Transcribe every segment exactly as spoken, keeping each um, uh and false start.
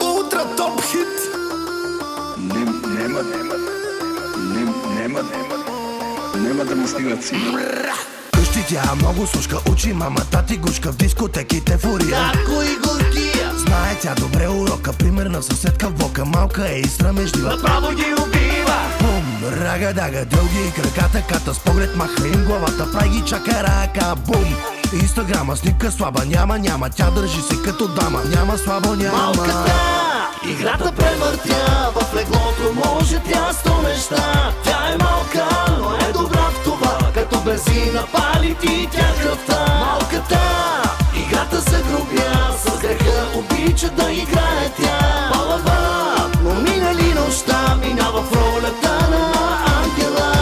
Утро топ-хит. Нема, нема, нема, нема да му стигнат си. Къщи тя много слушка, учи мамата ти гушка в дискотеките фурия. Ако и горкия. Знае тя добре урока, примерна съседка в блока, малка е и срамежлива. Направо ги убива. Бум, рага-дага, дълги и краката, ката с поглед маха им главата, прай ги чака рака, бум. Инстаграма снимка слаба няма, няма, тя държи се като дама, няма слабо няма. Малката, играта превъртя, в леглото може тя сто неща. Тя е малка, но е добра в това, като бензина пали ти тя кръвта. Малката, играта се грубя, с греха обича да играе тя. Палава, но мина ли нощта, минава в ролята на ангела.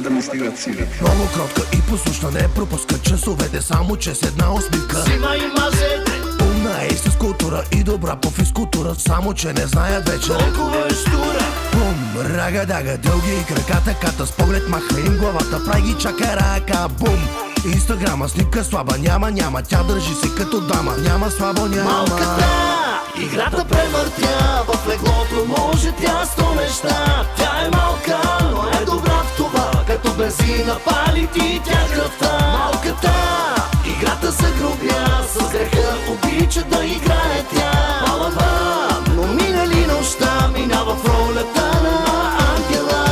Да ми стигат сили. Много кротка и послушна, не пропуска часовете, само че с една усмивка. Сима и мазете. Умна е и с култура и добра по физкултура, само че не знаят вече. Толкова е штура. Бум, рага-дага, дълги и краката, ката с поглед маха им главата, прай ги чака рака, бум. Инстаграма снимка слаба няма, няма, тя държи се като дама, няма слабо няма. Малката, играта превъртя, в леглото може тя сто неща. Тя е малка, но е добра в това, като бензина пали ти тя кръвта. Малката, играта се грубя, с греха обича да играе тя. Палава, но мина ли нощта, минава в ролята на ангела.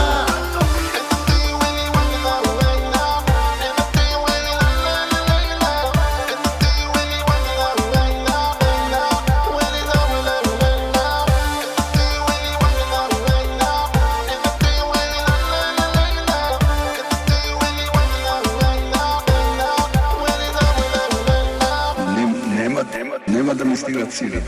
Нема да ми стигнат сили.